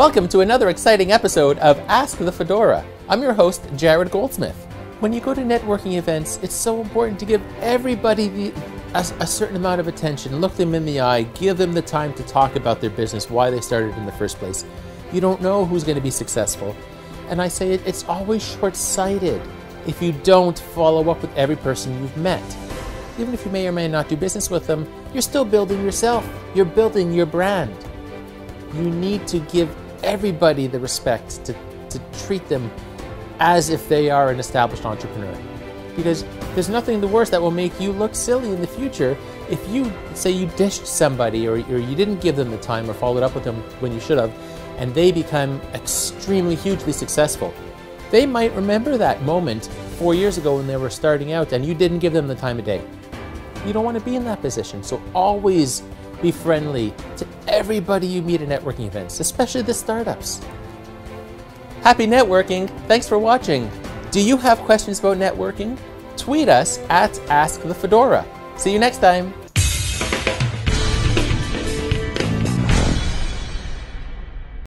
Welcome to another exciting episode of Ask the Fedora. I'm your host, Jarrod Goldsmith. When you go to networking events, it's so important to give everybody a certain amount of attention, look them in the eye, give them the time to talk about their business, why they started in the first place. You don't know who's going to be successful. And I say it's always short-sighted if you don't follow up with every person you've met. Even if you may or may not do business with them, you're still building yourself. You're building your brand. You need to give everybody the respect to treat them as if they are an established entrepreneur. Because there's nothing the worst that will make you look silly in the future if you say you dished somebody or you didn't give them the time or followed up with them when you should have, and they become extremely hugely successful. They might remember that moment 4 years ago when they were starting out and you didn't give them the time of day. You don't want to be in that position, so always be friendly to everybody you meet at networking events, especially the startups. Happy networking! Thanks for watching! Do you have questions about networking? Tweet us at Ask the Fedora. See you next time.